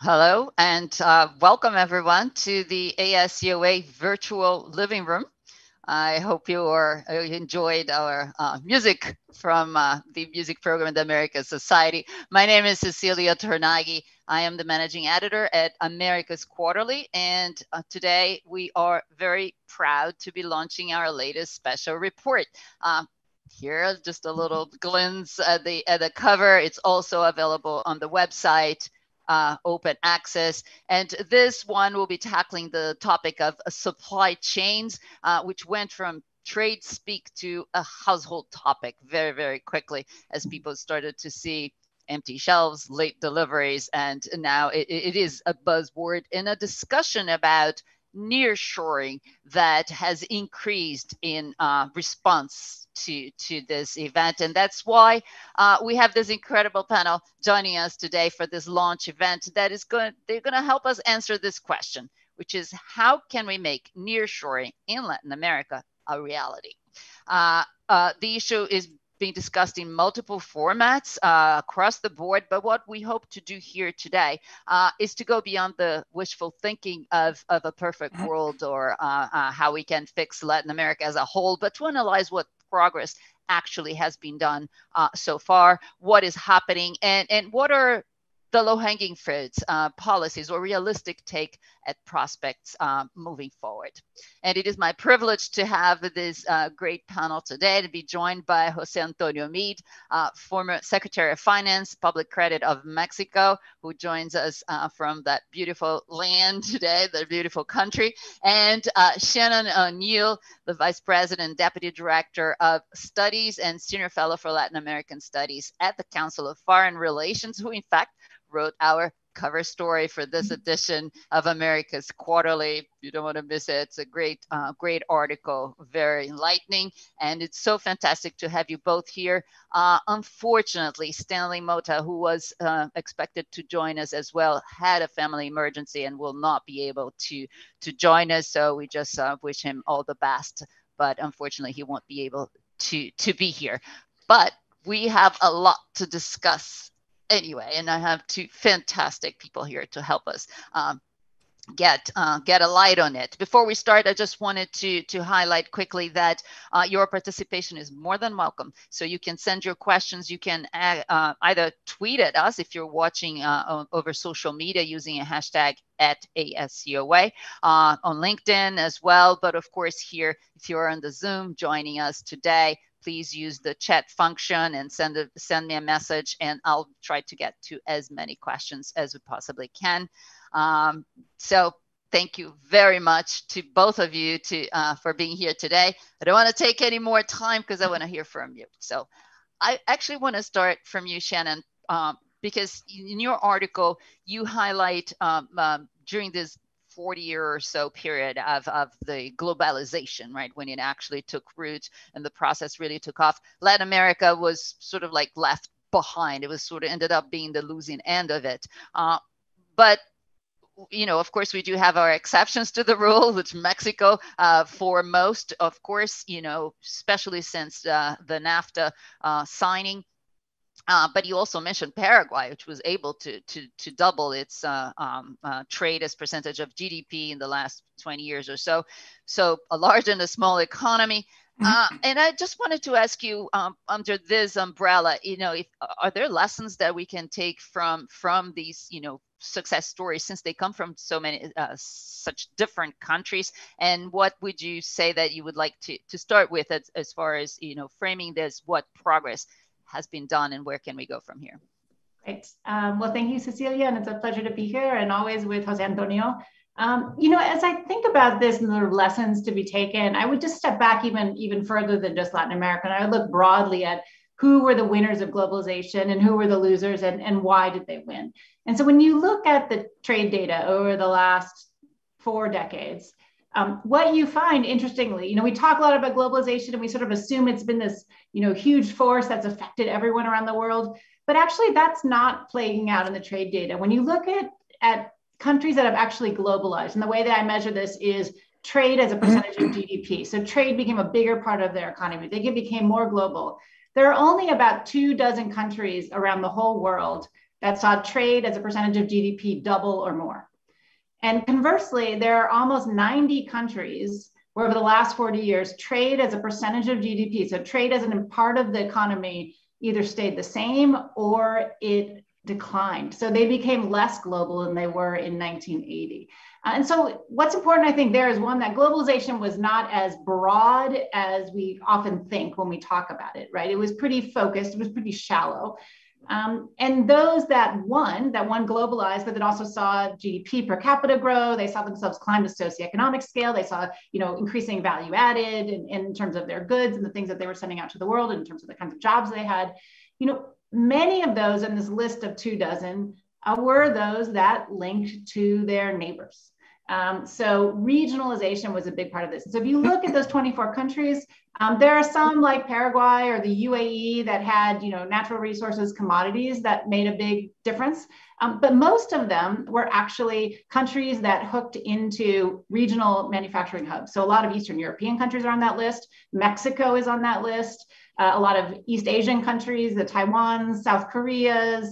Hello and welcome everyone to the AS/COA virtual living room. I hope you enjoyed our music from the music program at the Americas Society. My name is Cecilia Tornaghi. I am the managing editor at Americas Quarterly, and today we are very proud to be launching our latest special report. Here, just a little glimpse at the cover. It's also available on the website. Open access. And this one will be tackling the topic of supply chains, which went from trade speak to a household topic very, very quickly as people started to see empty shelves, late deliveries, and now it is a buzzword in a discussion about nearshoring that has increased in response to this event. And that's why we have this incredible panel joining us today for this launch event that is they're going to help us answer this question, which is how can we make nearshoring in Latin America a reality? The issue is being discussed in multiple formats across the board, but what we hope to do here today is to go beyond the wishful thinking of a perfect world or how we can fix Latin America as a whole, but to analyze what progress actually has been done so far, what is happening, and what are the low-hanging fruits, policies, or realistic take at prospects moving forward. And it is my privilege to have this great panel today to be joined by José Antonio Meade, former Secretary of Finance, Public Credit of Mexico, who joins us from that beautiful land today, the beautiful country, and Shannon O'Neil, the Vice President, Deputy Director of Studies and Senior Fellow for Latin American Studies at the Council of Foreign Relations, who in fact wrote our cover story for this edition of America's Quarterly. You don't want to miss it. It's a great, great article, very enlightening. And it's so fantastic to have you both here. Unfortunately, Stanley Motta, who was expected to join us as well, had a family emergency and will not be able to join us. So we just wish him all the best. But unfortunately, he won't be able to be here. But we have a lot to discuss anyway, and I have two fantastic people here to help us get a light on it. Before we start, I just wanted to highlight quickly that your participation is more than welcome. So you can send your questions. You can either tweet at us if you're watching over social media using a hashtag at AS/COA, on LinkedIn as well. But of course here, if you're on the Zoom joining us today, please use the chat function and send me a message, and I'll try to get to as many questions as we possibly can. So thank you very much to both of you for being here today. I don't want to take any more time because I want to hear from you. So I actually want to start from you, Shannon, because in your article, you highlight during this 40-year or so period of the globalization, right? When it actually took root and the process really took off, Latin America was sort of like left behind. It was sort of ended up being the losing end of it. But, you know, of course, we do have our exceptions to the rule, which Mexico foremost, of course, you know, especially since the NAFTA signing. But you also mentioned Paraguay, which was able to double its trade as percentage of GDP in the last 20 years or so. So a large and a small economy. And I just wanted to ask you, under this umbrella, you know, are there lessons that we can take from these, you know, success stories, since they come from so many such different countries? And what would you say that you would like to start with as far as, you know, framing this, what progress has been done and where can we go from here? Great. Well, thank you, Cecilia, and it's a pleasure to be here and always with José Antonio. You know, as I think about this and the lessons to be taken, I would just step back even further than just Latin America. And I would look broadly at who were the winners of globalization and who were the losers and why did they win? And so when you look at the trade data over the last 4 decades, what you find, interestingly, you know, we talk a lot about globalization and we sort of assume it's been this, you know, huge force that's affected everyone around the world, but actually that's not playing out in the trade data. When you look at countries that have actually globalized, and the way that I measure this is trade as a percentage of GDP. So trade became a bigger part of their economy. They became more global. There are only about 24 countries around the whole world that saw trade as a percentage of GDP double or more. And conversely, there are almost 90 countries where over the last 40 years, trade as a percentage of GDP, so trade as a part of the economy, either stayed the same or it declined. So they became less global than they were in 1980. And so what's important, I think, there is one, that globalization was not as broad as we often think when we talk about it, right? It was pretty focused, it was pretty shallow. And those that won globalized, but that also saw GDP per capita grow, they saw themselves climb to socioeconomic scale, they saw, increasing value added in terms of their goods and the things that they were sending out to the world, and in terms of the kinds of jobs they had. Many of those in this list of 24 were those that linked to their neighbors. So regionalization was a big part of this. So if you look at those 24 countries, there are some like Paraguay or the UAE that had, natural resources, commodities that made a big difference. But most of them were actually countries that hooked into regional manufacturing hubs. So a lot of Eastern European countries are on that list. Mexico is on that list. A lot of East Asian countries, the Taiwans, South Koreas,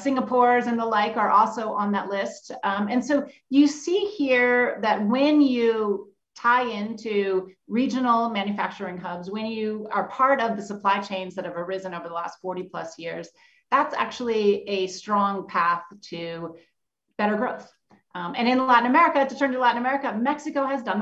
Singapore's and the like are also on that list. And so you see here that when you tie into regional manufacturing hubs, when you are part of the supply chains that have arisen over the last 40 plus years, that's actually a strong path to better growth. And in Latin America, to turn to Latin America, Mexico has done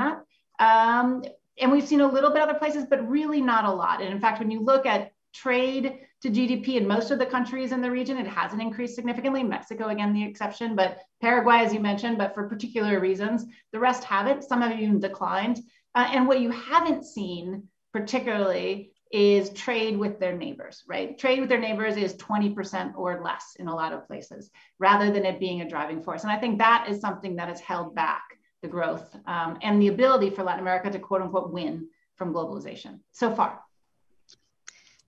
that. And we've seen a little bit other places, but really not a lot. And in fact, when you look at trade to GDP in most of the countries in the region, it hasn't increased significantly. Mexico, again, the exception, but Paraguay, as you mentioned, but for particular reasons. The rest haven't. Some have even declined. And what you haven't seen particularly is trade with their neighbors, right? Trade with their neighbors is 20% or less in a lot of places, rather than it being a driving force. And I think that is something that has held back the growth and the ability for Latin America to, quote unquote, win from globalization so far.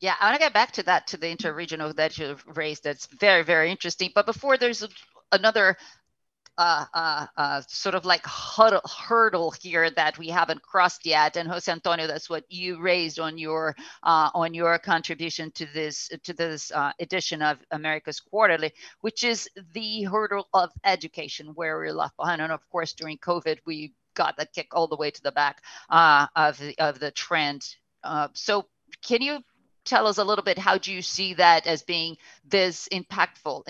Yeah, I want to get back to that, to the interregional that you've raised. That's very, very interesting. But before, there's another sort of like hurdle here that we haven't crossed yet. And José Antonio, that's what you raised on your contribution to this edition of Americas Quarterly, which is the hurdle of education, where we're left behind. And of course, during COVID, we got the kick all the way to the back of the trend. So can you tell us a little bit, how do you see that as being this impactful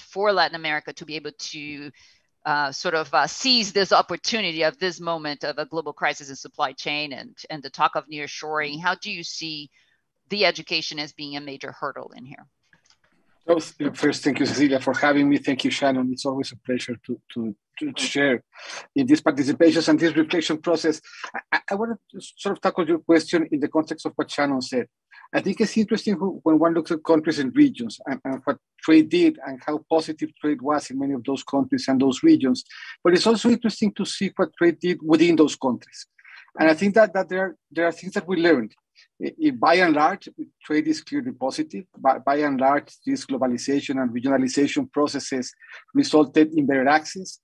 for Latin America to be able to seize this opportunity of this moment of a global crisis in supply chain and the talk of nearshoring? How do you see the education as being a major hurdle in here? First, thank you, Cecilia, for having me. Thank you, Shannon. It's always a pleasure to share in these participations and this reflection process. I wanted to sort of tackle your question in the context of what Shannon said. I think it's interesting when one looks at countries and regions and what trade did and how positive trade was in many of those countries and those regions. But it's also interesting to see what trade did within those countries. And I think that there are things that we learned. If by and large, trade is clearly positive. By and large, these globalization and regionalization processes resulted in better access,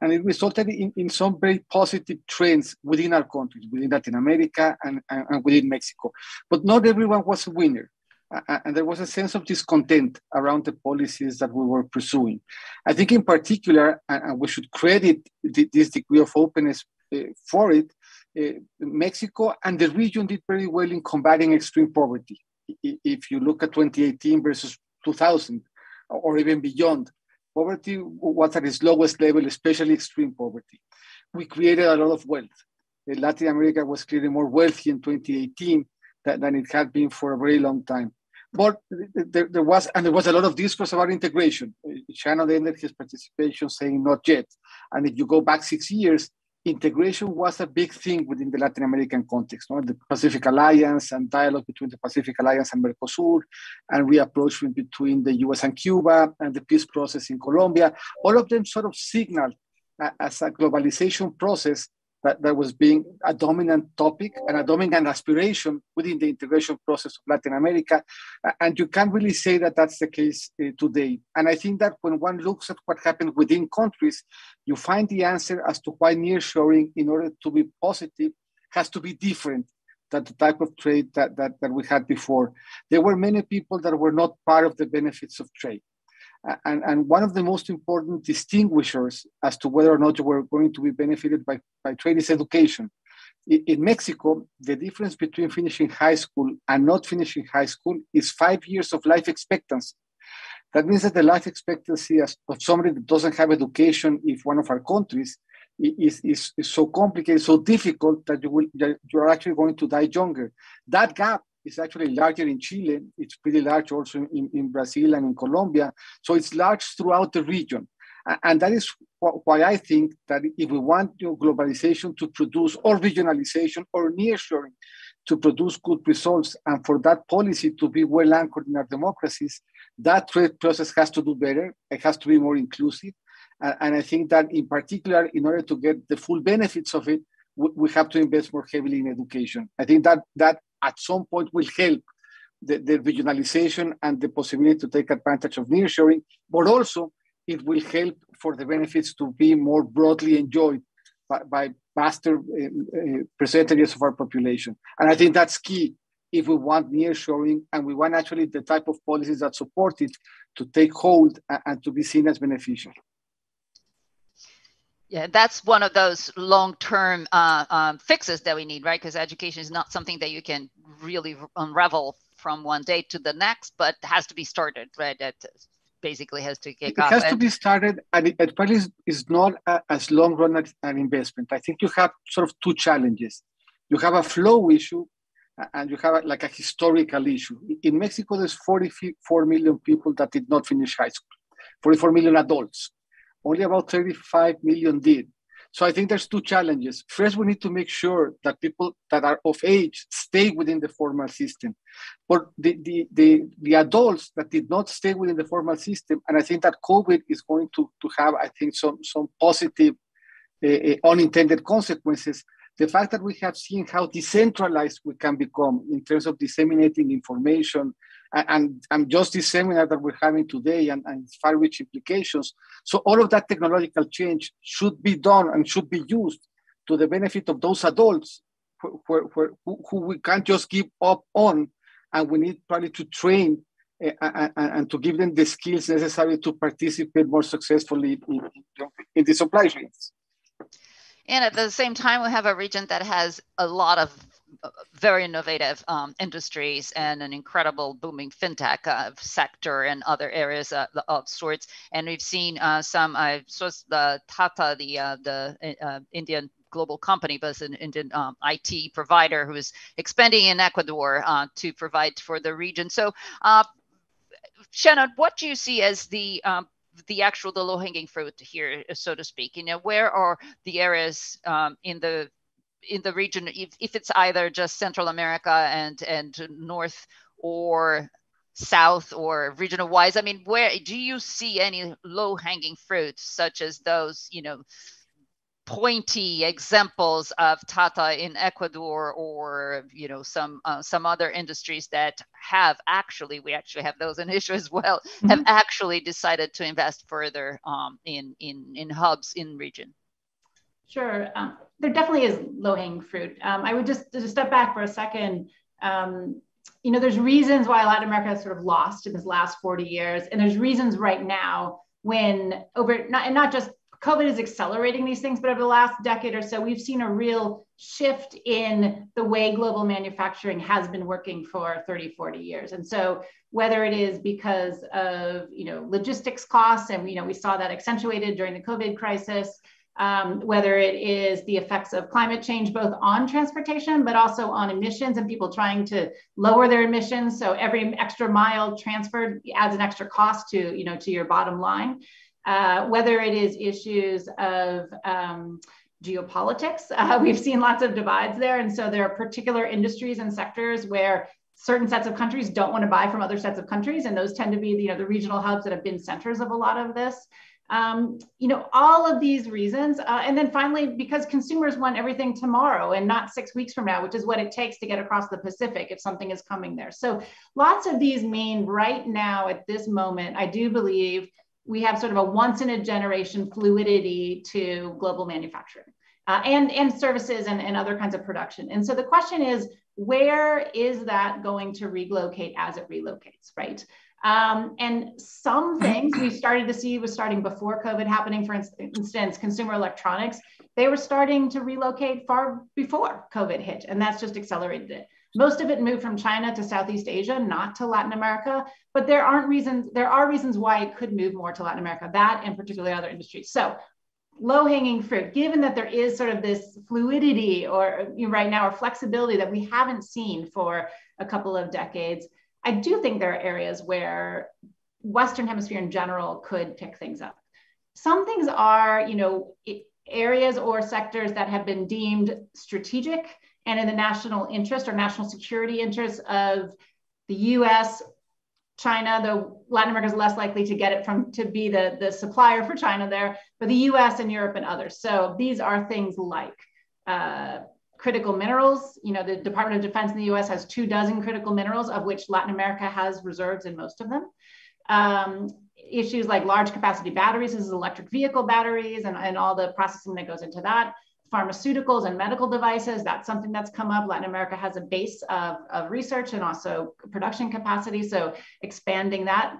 and it resulted in some very positive trends within our countries, within Latin America and within Mexico. But not everyone was a winner, and there was a sense of discontent around the policies that we were pursuing. I think in particular, and we should credit this degree of openness for it, Mexico and the region did very well in combating extreme poverty. If you look at 2018 versus 2000 or even beyond, poverty was at its lowest level, especially extreme poverty. We created a lot of wealth. Latin America was clearly more wealthy in 2018 than it had been for a very long time. But there was a lot of discourse about integration. Shannon ended his participation saying not yet. And if you go back 6 years, integration was a big thing within the Latin American context, no? The Pacific Alliance and dialogue between the Pacific Alliance and Mercosur, and reapproachment between the US and Cuba, and the peace process in Colombia. All of them sort of signaled as a globalization process that was being a dominant topic and a dominant aspiration within the integration process of Latin America. And you can't really say that that's the case today. And I think that when one looks at what happened within countries, you find the answer as to why nearshoring, in order to be positive, has to be different than the type of trade that we had before. There were many people that were not part of the benefits of trade. And one of the most important distinguishers as to whether or not you were going to be benefited by trade is education. In Mexico, the difference between finishing high school and not finishing high school is 5 years of life expectancy. That means that the life expectancy of somebody that doesn't have education in one of our countries is so complicated, so difficult that you're actually going to die younger. That gap is actually larger in Chile. It's pretty large also in Brazil and in Colombia. So it's large throughout the region. And that is why I think that if we want globalization to produce, or regionalization or nearshoring to produce good results, and for that policy to be well anchored in our democracies, that trade process has to do better. It has to be more inclusive. And I think that in particular, in order to get the full benefits of it, we have to invest more heavily in education. I think that at some point will help the regionalization and the possibility to take advantage of nearshoring, but also it will help for the benefits to be more broadly enjoyed by vaster percentages of our population. And I think that's key if we want nearshoring and we want actually the type of policies that support it to take hold and to be seen as beneficial. Yeah, that's one of those long-term fixes that we need, right? Because education is not something that you can really unravel from one day to the next, but has to be started, right? That basically has to kick off. It has to be started, and it probably is not as long-run an investment. I think you have sort of two challenges. You have a flow issue, and you have like a historical issue. In Mexico, there's 44 million people that did not finish high school, 44 million adults. Only about 35 million did. So I think there's two challenges. First, we need to make sure that people that are of age stay within the formal system. But the adults that did not stay within the formal system, and I think that COVID is going to have, I think, some positive unintended consequences. The fact that we have seen how decentralized we can become in terms of disseminating information, and just this seminar that we're having today and its far-reaching implications. So all of that technological change should be done and should be used to the benefit of those adults who we can't just give up on, and we need probably to train and to give them the skills necessary to participate more successfully in the supply chains. And at the same time, we have a region that has a lot of very innovative industries and an incredible booming fintech sector and other areas of sorts. And we've seen some, I saw the Tata, the Indian global company, but it's an Indian IT provider who is expanding in Ecuador to provide for the region. So Shannon, what do you see as the low-hanging fruit here, so to speak? You know, where are the areas in the region, if it's either just Central America and North or South or regional wise? I mean, where do you see any low hanging fruit, such as those, you know, pointy examples of Tata in Ecuador, or, you know, some other industries that we actually have those in Asia as well, mm-hmm. have actually decided to invest further in hubs in region? Sure. There definitely is low-hanging fruit. I would just step back for a second. You know, there's reasons why Latin America has sort of lost in this last 40 years. And there's reasons right now when not just COVID is accelerating these things, but over the last decade or so, we've seen a real shift in the way global manufacturing has been working for 30, 40 years. And so whether it is because of, you know, logistics costs, and, you know, we saw that accentuated during the COVID crisis, whether it is the effects of climate change, both on transportation, but also on emissions and people trying to lower their emissions. So every extra mile transferred adds an extra cost to, you know, to your bottom line. Whether it is issues of geopolitics, we've seen lots of divides there. And so there are particular industries and sectors where certain sets of countries don't want to buy from other sets of countries. And those tend to be, you know, the regional hubs that have been centers of a lot of this. You know, all of these reasons. And then finally, because consumers want everything tomorrow and not 6 weeks from now, which is what it takes to get across the Pacific if something is coming there. So lots of these mean right now at this moment, I do believe we have sort of a once in a generation fluidity to global manufacturing and services and other kinds of production. And so the question is, where is that going to relocate as it relocates, right? And some things we started to see was starting before COVID happening. For instance, consumer electronics, they were starting to relocate far before COVID hit, and that's just accelerated it. Most of it moved from China to Southeast Asia, not to Latin America, but there are reasons why it could move more to Latin America, that and particularly other industries. So low-hanging fruit, given that there is sort of this fluidity or right now or flexibility that we haven't seen for a couple of decades, I do think there are areas where Western Hemisphere in general could pick things up. Some things are, areas or sectors that have been deemed strategic and in the national interest or national security interest of the US, China, though Latin America is less likely to get it to be the supplier for China there, but the US and Europe and others. So these are things like critical minerals. The Department of Defense in the US has 24 critical minerals, of which Latin America has reserves in most of them. Issues like large capacity batteries, this is electric vehicle batteries and all the processing that goes into that. Pharmaceuticals and medical devices, that's something that's come up. Latin America has a base of research and also production capacity, so expanding that.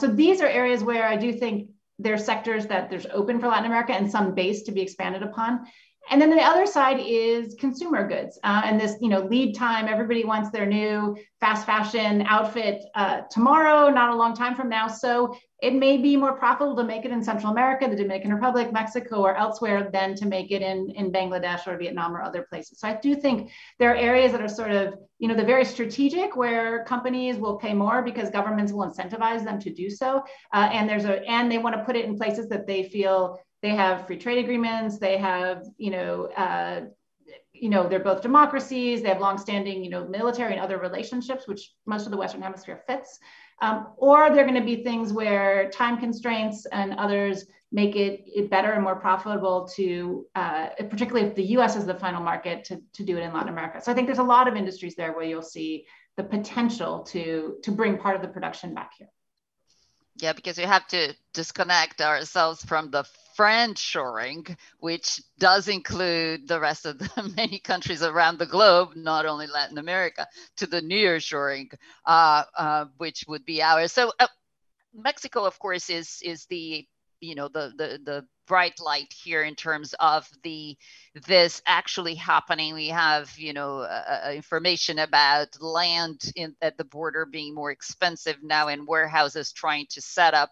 So these are areas where I do think there are sectors that there's open for Latin America and some base to be expanded upon. And then the other side is consumer goods and this, lead time. Everybody wants their new fast fashion outfit tomorrow, not a long time from now. So it may be more profitable to make it in Central America, the Dominican Republic, Mexico, or elsewhere than to make it in Bangladesh or Vietnam or other places. So I do think there are areas that are sort of, the very strategic where companies will pay more because governments will incentivize them to do so. And they want to put it in places that they feel they have free trade agreements. They have, they're both democracies. They have longstanding, military and other relationships, which most of the Western Hemisphere fits. Or they're going to be things where time constraints and others make it better and more profitable to, particularly if the U.S. is the final market, to do it in Latin America. So I think there's a lot of industries there where you'll see the potential to bring part of the production back here. Yeah, because we have to disconnect ourselves from the friendshoring, which does include the rest of the many countries around the globe, not only Latin America, to the nearshoring, which would be ours. So Mexico, of course, is the the bright light here in terms of this actually happening. We have information about land at the border being more expensive now, and warehouses trying to set up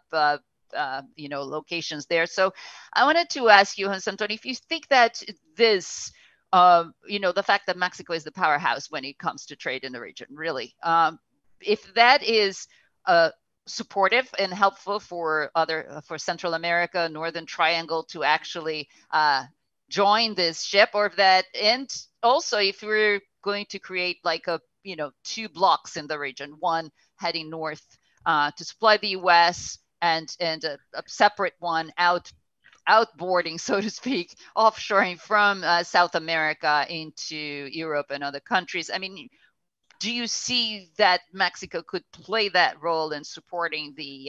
locations there. So I wanted to ask you, José Antonio, if you think that this, the fact that Mexico is the powerhouse when it comes to trade in the region, really, if that is supportive and helpful for Central America, Northern Triangle to actually join this ship, or if that, and also if we're going to create like a, two blocks in the region, one heading north to supply the U.S., and a separate one outboarding, so to speak, offshoring from South America into Europe and other countries. I mean, do you see that Mexico could play that role in supporting this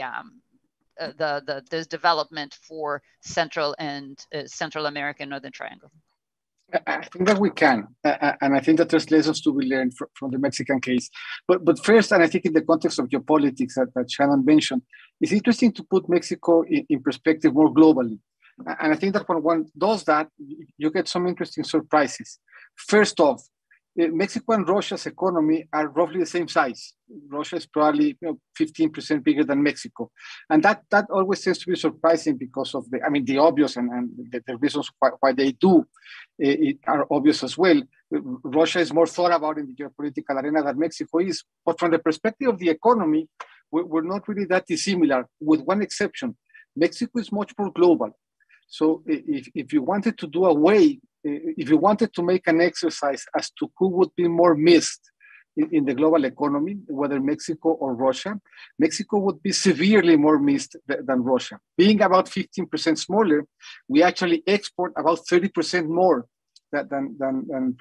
development for Central America and Northern Triangle? I think that we can, and I think that there's lessons to be learned from the Mexican case. But first, and I think in the context of geopolitics that Shannon mentioned, it's interesting to put Mexico in perspective more globally. And I think that when one does that, you get some interesting surprises. First off, Mexico and Russia's economy are roughly the same size. Russia is probably 15% bigger than Mexico. And that always seems to be surprising because of the obvious and the reasons why they do are obvious as well. Russia is more thought about in the geopolitical arena than Mexico is. But from the perspective of the economy, we're not really that dissimilar, with one exception. Mexico is much more global. So if you wanted to do away, if you wanted to make an exercise as to who would be more missed in the global economy, whether Mexico or Russia, Mexico would be severely more missed than Russia. Being about 15% smaller, we actually export about 30% more than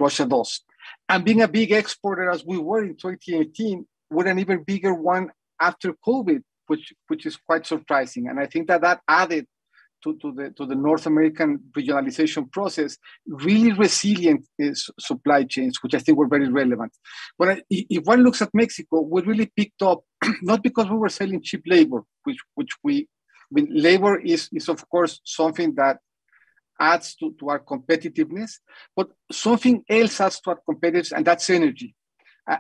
Russia does. And being a big exporter as we were in 2018, we're an even bigger one after COVID, which is quite surprising. And I think that added to the North American regionalization process, really resilient supply chains, which I think were very relevant. But if one looks at Mexico, we really picked up not because we were selling cheap labor, which labor is of course something that adds to our competitiveness, but something else adds to our competitiveness, and that's energy.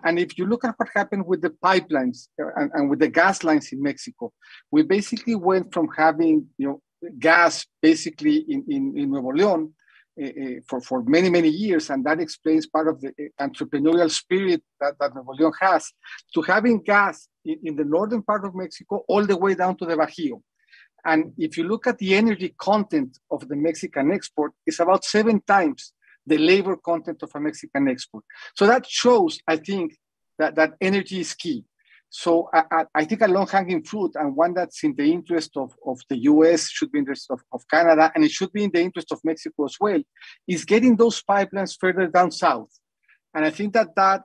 And if you look at what happened with the pipelines and with the gas lines in Mexico, we basically went from having gas basically in Nuevo León for many, many years, and that explains part of the entrepreneurial spirit that Nuevo León has, to having gas in the northern part of Mexico all the way down to the Bajío. And if you look at the energy content of the Mexican export, it's about 7 times the labor content of a Mexican export. So that shows, I think, that energy is key. So I think a long-hanging fruit, and one that's in the interest of the US, should be in the interest of Canada, and it should be in the interest of Mexico as well, is getting those pipelines further down south. And I think that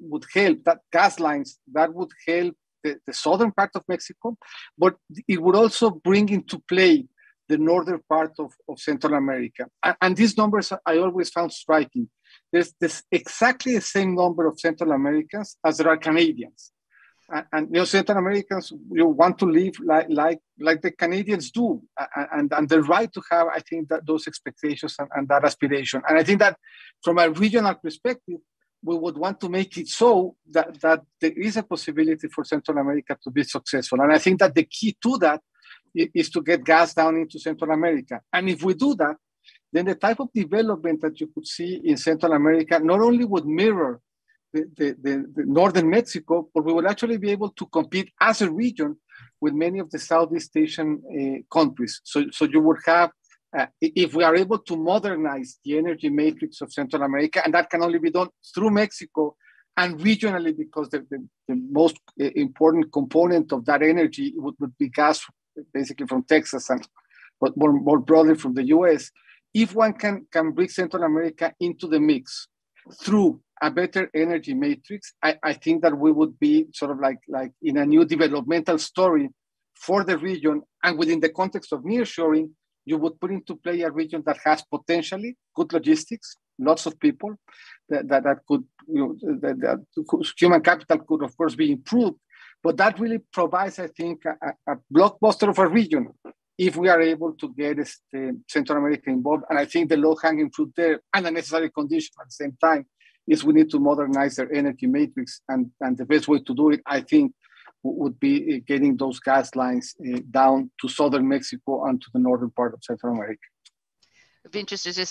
would help, that gas lines, that would help the southern part of Mexico, but it would also bring into play the northern part of Central America. And these numbers I always found striking. There's exactly the same number of Central Americans as there are Canadians. And Central Americans want to live like the Canadians do. And they're right to have, I think, that those expectations and that aspiration. And I think that from a regional perspective, we would want to make it so that there is a possibility for Central America to be successful. And I think that the key to that is to get gas down into Central America. And if we do that, then the type of development that you could see in Central America not only would mirror the northern Mexico, but we will actually be able to compete as a region with many of the Southeast Asian countries. So you would have, if we are able to modernize the energy matrix of Central America, and that can only be done through Mexico and regionally, because the most important component of that energy would be gas, basically from Texas, and but more broadly from the US. If one can bring Central America into the mix through a better energy matrix, I think that we would be sort of like in a new developmental story for the region. And within the context of nearshoring, you would put into play a region that has potentially good logistics, lots of people, that could, that human capital could of course be improved, but that really provides, I think, a blockbuster of a region if we are able to get Central America involved. And I think the low-hanging fruit there, and a necessary condition at the same time, is we need to modernize their energy matrix. And the best way to do it, I think, would be getting those gas lines down to southern Mexico and to the northern part of Central America. I'd be interested to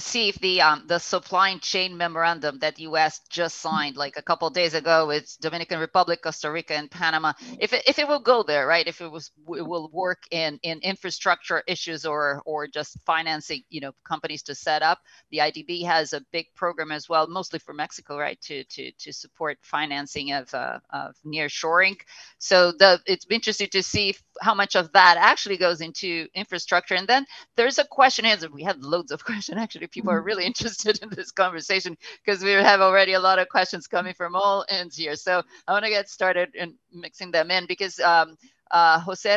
see if the supply chain memorandum that the U.S. just signed like a couple of days ago with Dominican Republic, Costa Rica, and Panama, if it will go there, right? If it will work in infrastructure issues or just financing, companies to set up. The IDB has a big program as well, mostly for Mexico, right, to support financing of nearshoring. So it's interesting to see how much of that actually goes into infrastructure. And then there's a question is. We had loads of questions, actually. People are really interested in this conversation because we have already a lot of questions coming from all ends here. So I want to get started in mixing them in because José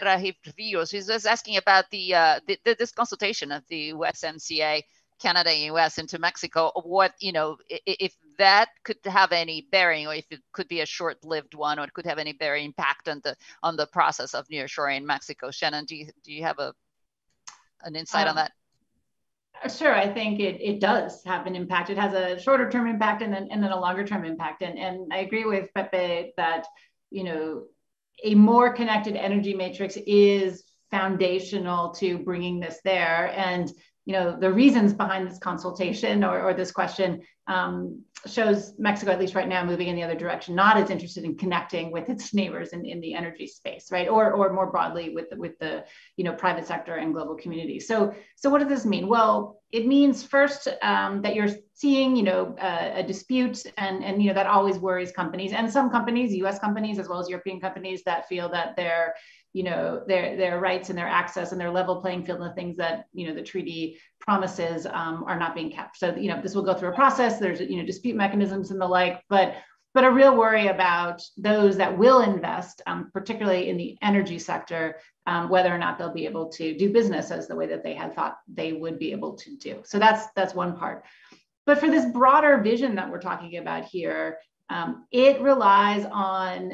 Rahif Rios is asking about this consultation of the USMCA, Canada, US into Mexico. What, if that could have any bearing, or if it could be a short-lived one, or it could have any bearing impact on the process of nearshoring in Mexico. Shannon, do you have an insight on that? Sure, I think it does have an impact. It has a shorter term impact and then a longer term impact. And I agree with Pepe that, a more connected energy matrix is foundational to bringing this there. And, the reasons behind this consultation or this question shows Mexico, at least right now, moving in the other direction, not as interested in connecting with its neighbors in the energy space, right? Or more broadly with the private sector and global community. So what does this mean? Well, it means first that you're seeing a dispute, and that always worries companies, and some companies, U.S. companies as well as European companies, that feel that they're their rights and their access and their level playing field and the things that the treaty promises are not being kept. So this will go through a process. There's dispute mechanisms and the like, but a real worry about those that will invest, particularly in the energy sector, whether or not they'll be able to do business as the way that they had thought they would be able to do. So that's one part. But for this broader vision that we're talking about here, It relies on,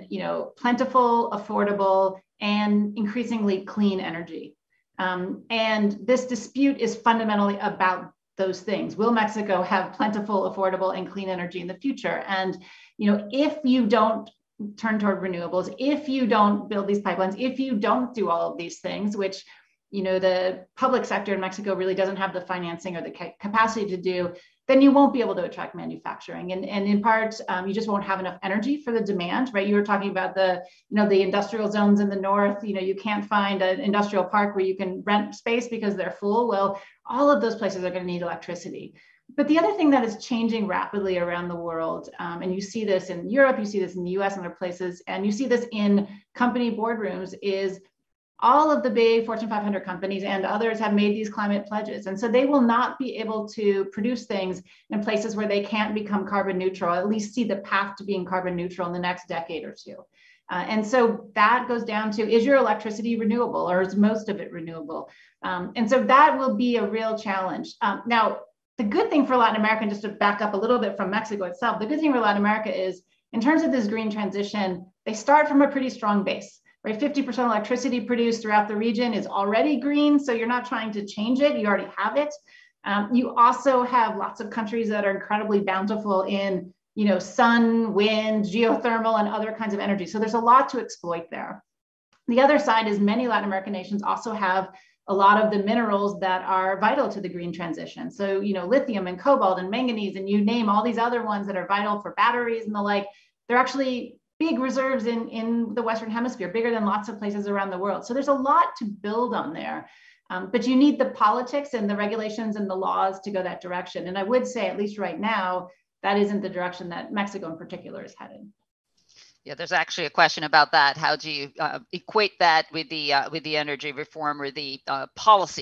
plentiful, affordable, and increasingly clean energy. And this dispute is fundamentally about those things. Will Mexico have plentiful, affordable, and clean energy in the future? And, if you don't turn toward renewables, if you don't build these pipelines, if you don't do all of these things, which, the public sector in Mexico really doesn't have the financing or the capacity to do, then you won't be able to attract manufacturing. And in part, you just won't have enough energy for the demand, right? You were talking about the, the industrial zones in the north, you can't find an industrial park where you can rent space because they're full. Well, all of those places are going to need electricity. But the other thing that is changing rapidly around the world, and you see this in Europe, you see this in the US and other places, and you see this in company boardrooms, is all of the big Fortune 500 companies and others have made these climate pledges. And so they will not be able to produce things in places where they can't become carbon neutral, at least see the path to being carbon neutral in the next decade or two. And so that goes down to, is your electricity renewable, or is most of it renewable? And so that will be a real challenge. Now, the good thing for Latin America, and just to back up a little bit from Mexico itself, the good thing for Latin America is, in terms of this green transition, they start from a pretty strong base. Right, 50% electricity produced throughout the region is already green, so you're not trying to change it, you already have it. You also have lots of countries that are incredibly bountiful in, sun, wind, geothermal, and other kinds of energy. So there's a lot to exploit there. The other side is many Latin American nations also have a lot of the minerals that are vital to the green transition. So, lithium and cobalt and manganese, and you name all these other ones that are vital for batteries and the like, they're actually big reserves in the Western Hemisphere, bigger than lots of places around the world. So there's a lot to build on there, but you need the politics and the regulations and the laws to go that direction. And I would say, at least right now, that isn't the direction that Mexico in particular is headed. Yeah, there's actually a question about that. How do you equate that with the energy reform or the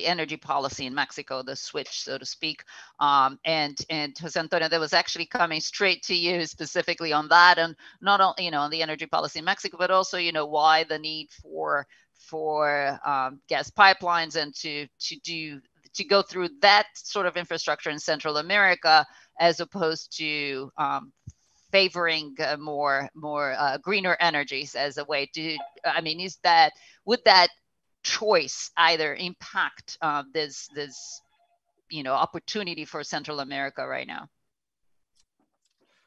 energy policy in Mexico, the switch, so to speak? And José Antonio, that was actually coming straight to you specifically on that, and not only on the energy policy in Mexico, but also why the need for gas pipelines and to go through that sort of infrastructure in Central America as opposed to favoring more greener energies as a way to, would that choice either impact this opportunity for Central America right now?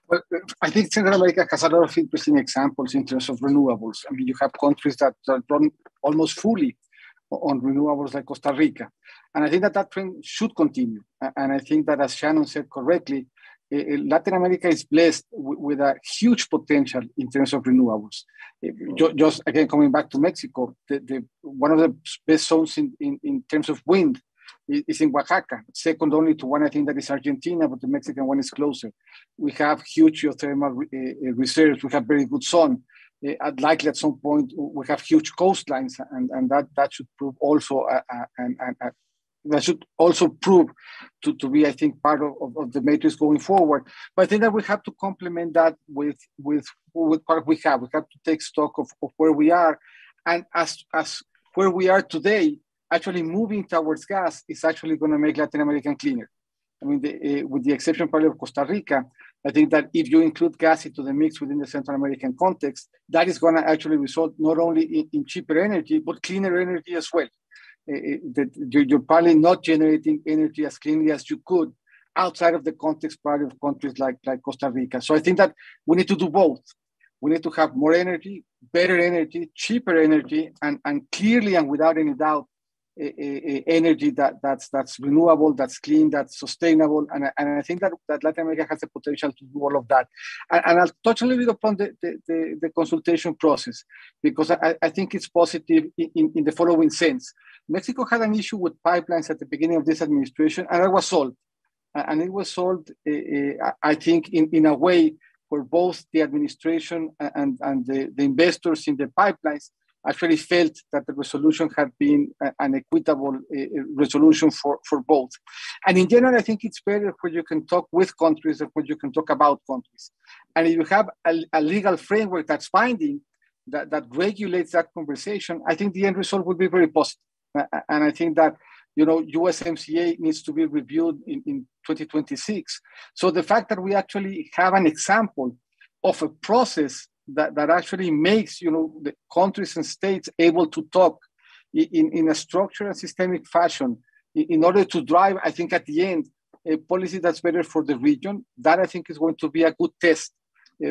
Well, I think Central America has a lot of interesting examples in terms of renewables. You have countries that run almost fully on renewables like Costa Rica. And I think that trend should continue. And I think that, as Shannon said correctly, Latin America is blessed with a huge potential in terms of renewables. Just again, coming back to Mexico, one of the best zones in terms of wind is in Oaxaca, second only to one, I think, that is Argentina, but the Mexican one is closer. We have huge geothermal reserves. We have very good sun. Likely at some point, we have huge coastlines, and that should prove also that should also prove to be, I think, part of the matrix going forward. But I think that we have to complement that with what we have. We have to take stock of where we are. And as where we are today, actually moving towards gas is actually going to make Latin America cleaner. With the exception probably of Costa Rica, I think that if you include gas into the mix within the Central American context, that is going to actually result not only in cheaper energy, but cleaner energy as well. That you're probably not generating energy as cleanly as you could outside of the context part of countries like Costa Rica. So I think that we need to do both. We need to have more energy, better energy, cheaper energy, and clearly and without any doubt, energy that's renewable, that's clean, that's sustainable. And I think that Latin America has the potential to do all of that. And I'll touch a little bit upon the consultation process, because I think it's positive in the following sense. Mexico had an issue with pipelines at the beginning of this administration, and that was solved. And it was solved, I think, in a way where both the administration and the investors in the pipelines actually felt that the resolution had been an equitable resolution for both. And in general, I think it's better when you can talk with countries and when you can talk about countries. And if you have a legal framework that's binding, that regulates that conversation, I think the end result will be very positive. And I think that, USMCA needs to be reviewed in 2026. So the fact that we actually have an example of a process that actually makes, you know, the countries and states able to talk in a structured and systemic fashion in order to drive, I think, at the end, a policy that's better for the region. That, I think, is going to be a good test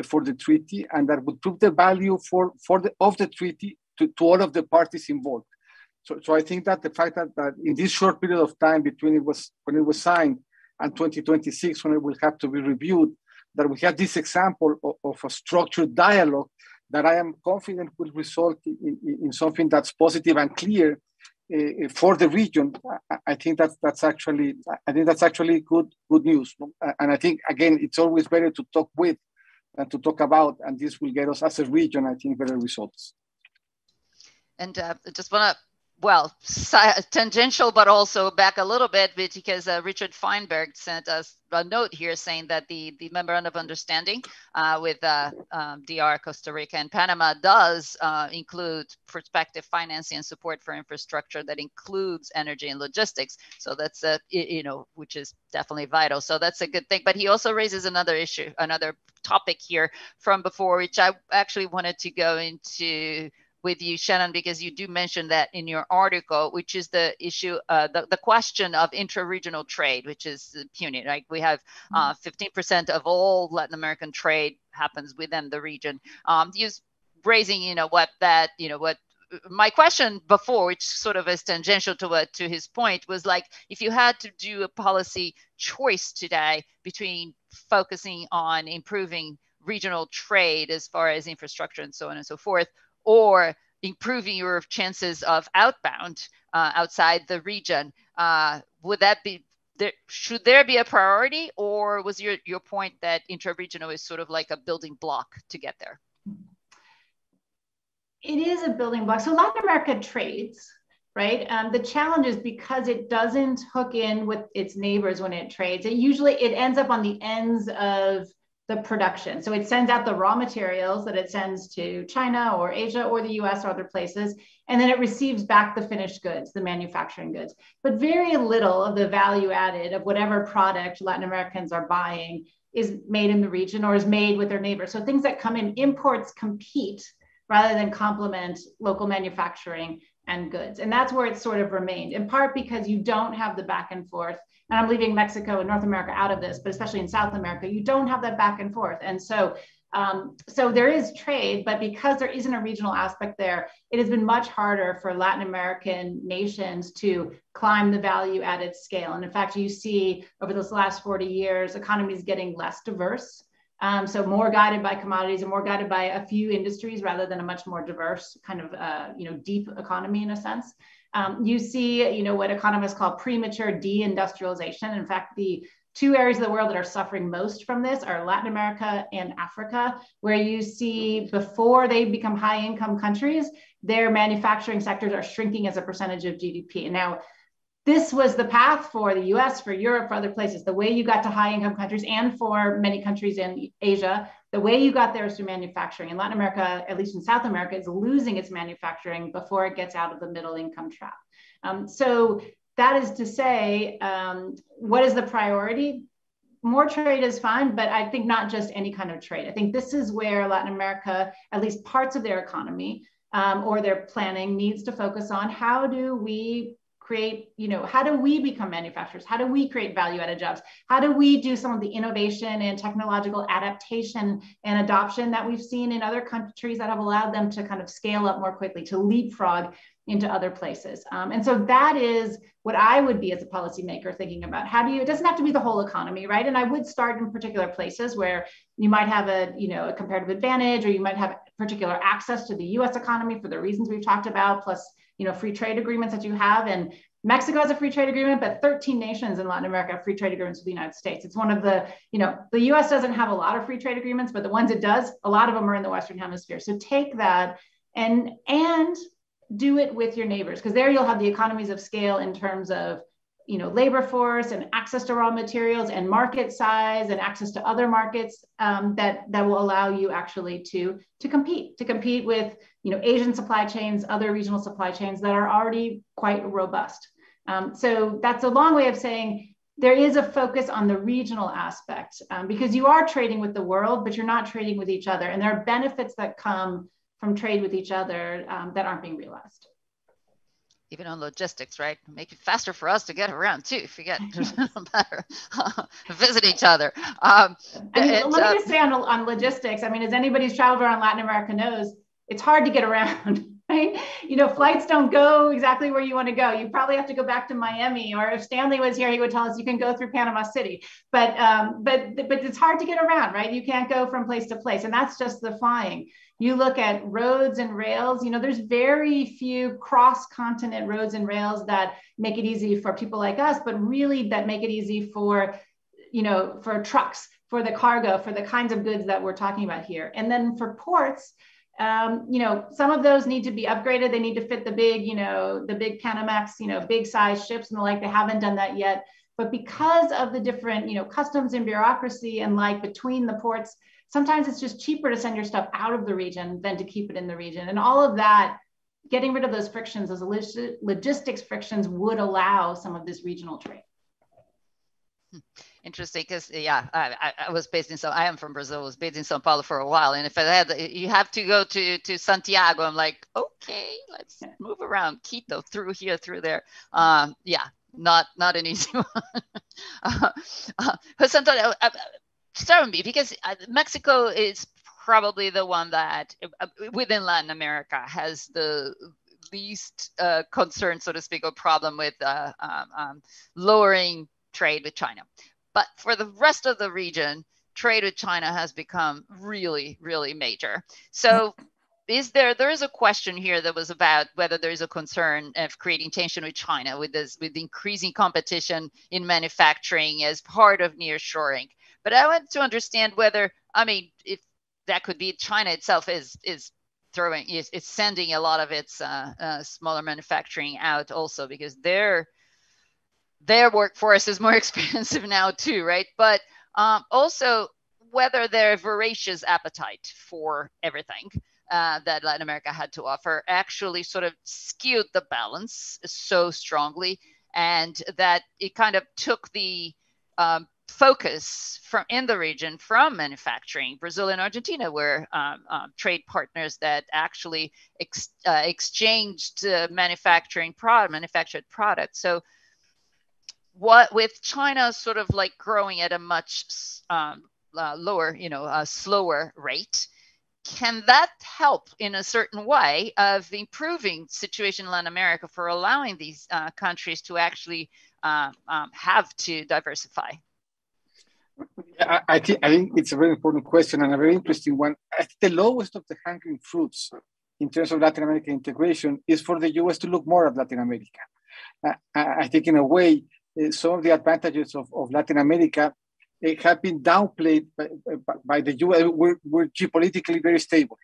for the treaty, and that would prove the value of the treaty to all of the parties involved. So I think that the fact that in this short period of time between when it was signed and 2026, when it will have to be reviewed, that we have this example of a structured dialogue that I am confident will result in something that's positive and clear for the region. I think that's actually good news. And I think, again, it's always better to talk with than to talk about, and this will get us as a region, I think, better results. And I just want to, tangential, but also back a little bit, because Richard Feinberg sent us a note here saying that the memorandum of understanding with DR, Costa Rica, and Panama does include prospective financing and support for infrastructure that includes energy and logistics. So that's which is definitely vital. So that's a good thing. But he also raises another issue, another topic here from before, which I actually wanted to go into with you, Shannon, because you do mention that in your article, which is the issue, the question of intra-regional trade, which is puny, right? We have 15% of all Latin American trade happens within the region. Raising, my question before, which sort of is tangential to his point, was like, if you had to do a policy choice today between focusing on improving regional trade as far as infrastructure and so on and so forth, or improving your chances of outbound outside the region, would that be there? Should there be a priority, or was your point that intra-regional is sort of like a building block to get there? It is a building block. So Latin America trades, right? The challenge is because it doesn't hook in with its neighbors when it trades. It usually ends up on the ends of the production. So it sends out the raw materials that it sends to China or Asia or the US or other places, and then it receives back the finished goods, the manufacturing goods. But very little of the value added of whatever product Latin Americans are buying is made in the region or is made with their neighbors. So things that come in, imports compete rather than complement local manufacturing and goods. And that's where it's sort of remained, in part because you don't have the back and forth. And I'm leaving Mexico and North America out of this, but especially in South America, you don't have that back and forth. And so, so there is trade, but because there isn't a regional aspect there, it has been much harder for Latin American nations to climb the value added scale. And in fact, you see over those last 40 years, economies getting less diverse. So more guided by commodities and more guided by a few industries rather than a much more diverse kind of, deep economy in a sense. You see, what economists call premature deindustrialization. In fact, the two areas of the world that are suffering most from this are Latin America and Africa, where you see before they become high income countries, their manufacturing sectors are shrinking as a percentage of GDP. Now, this was the path for the US, for Europe, for other places. The way you got to high income countries, and for many countries in Asia, the way you got there is through manufacturing. And Latin America, at least in South America, is losing its manufacturing before it gets out of the middle income trap. So that is to say, what is the priority? More trade is fine, but I think not just any kind of trade. I think this is where Latin America, at least parts of their economy or their planning, needs to focus on how do we create, how do we become manufacturers? How do we create value-added jobs? How do we do some of the innovation and technological adaptation and adoption that we've seen in other countries that have allowed them to kind of scale up more quickly, to leapfrog into other places? And so that is what I would be as a policymaker thinking about. It doesn't have to be the whole economy, right? And I would start in particular places where you might have a comparative advantage, or you might have particular access to the US economy for the reasons we've talked about, plus free trade agreements that you have. And Mexico has a free trade agreement, but 13 nations in Latin America have free trade agreements with the United States. It's one of the, the US doesn't have a lot of free trade agreements, but the ones it does, a lot of them are in the Western Hemisphere. So take that and do it with your neighbors, because there you'll have the economies of scale in terms of, labor force and access to raw materials and market size and access to other markets that will allow you actually to compete with, Asian supply chains, other regional supply chains that are already quite robust. So that's a long way of saying there is a focus on the regional aspect because you are trading with the world, but you're not trading with each other. And there are benefits that come from trade with each other that aren't being realized. Even on logistics, right? Make it faster for us to get around too, if we get better, visit each other. Let me just say on logistics, I mean, as anybody who's traveled around Latin America knows, it's hard to get around. Right? You know, flights don't go exactly where you want to go. You probably have to go back to Miami, or if Stanley was here, he would tell us you can go through Panama City. But it's hard to get around, right? You can't go from place to place, and that's just the flying. You look at roads and rails. You know, there's very few cross-continent roads and rails that make it easy for people like us, but really that make it easy for, you know, for trucks, for the cargo, for the kinds of goods that we're talking about here, and then for ports. You know, some of those need to be upgraded. They need to fit the big, you know, the big Panamax, you know, big size ships and the like. They haven't done that yet. But because of the different, you know, customs and bureaucracy and like between the ports, sometimes it's just cheaper to send your stuff out of the region than to keep it in the region. And all of that, getting rid of those frictions, those logistics frictions would allow some of this regional trade. Interesting, because yeah, I was based in I am from Brazil. I was based in São Paulo for a while, and if I had, you have to go to Santiago. I'm like, okay, let's move around Quito, through here, through there. Yeah, not an easy one. But sometimes, start with me, because Mexico is probably the one that within Latin America has the least concern, so to speak, or problem with lowering trade with China. But for the rest of the region, trade with China has become really, really major. So there is a question here that was about whether there is a concern of creating tension with China with increasing competition in manufacturing as part of nearshoring. But I want to understand whether, I mean, if that could be China itself is sending a lot of its smaller manufacturing out also, because their workforce is more expensive now too, right? But also whether their voracious appetite for everything that Latin America had to offer actually sort of skewed the balance so strongly, and that it kind of took the focus in the region from manufacturing. Brazil and Argentina were trade partners that actually exchanged manufactured products. So what with China sort of like growing at a much lower, you know, slower rate, can that help in a certain way of improving situation in Latin America for allowing these countries to actually have to diversify? I think it's a very important question and a very interesting one. I think the lowest of the hanging fruits in terms of Latin American integration is for the U.S. to look more at Latin America. I think in a way, some of the advantages of Latin America have been downplayed by the U.S. We're geopolitically very stable.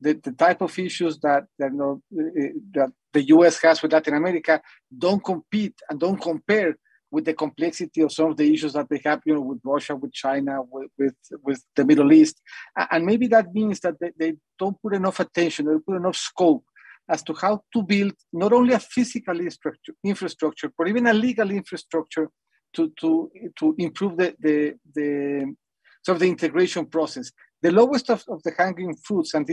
The type of issues that the U.S. has with Latin America don't compete and don't compare with the complexity of some of the issues that they have, you know, with Russia, with China, with the Middle East. And maybe that means that they don't put enough attention, they don't put enough scope as to how to build not only a physical infrastructure, but even a legal infrastructure to improve the sort of the integration process. The lowest of the hanging fruits, and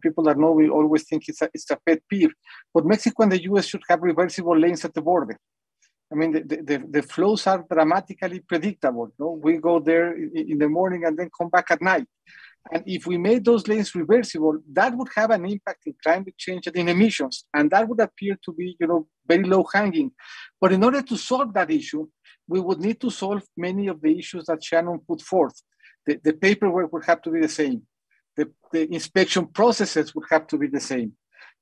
people that know we always think it's a pet peeve, but Mexico and the U.S. should have reversible lanes at the border. I mean, the flows are dramatically predictable. No? We go there in the morning and then come back at night. And if we made those lanes reversible, that would have an impact in climate change and in emissions. And that would appear to be, you know, very low hanging. But in order to solve that issue, we would need to solve many of the issues that Shannon put forth. The paperwork would have to be the same. The inspection processes would have to be the same.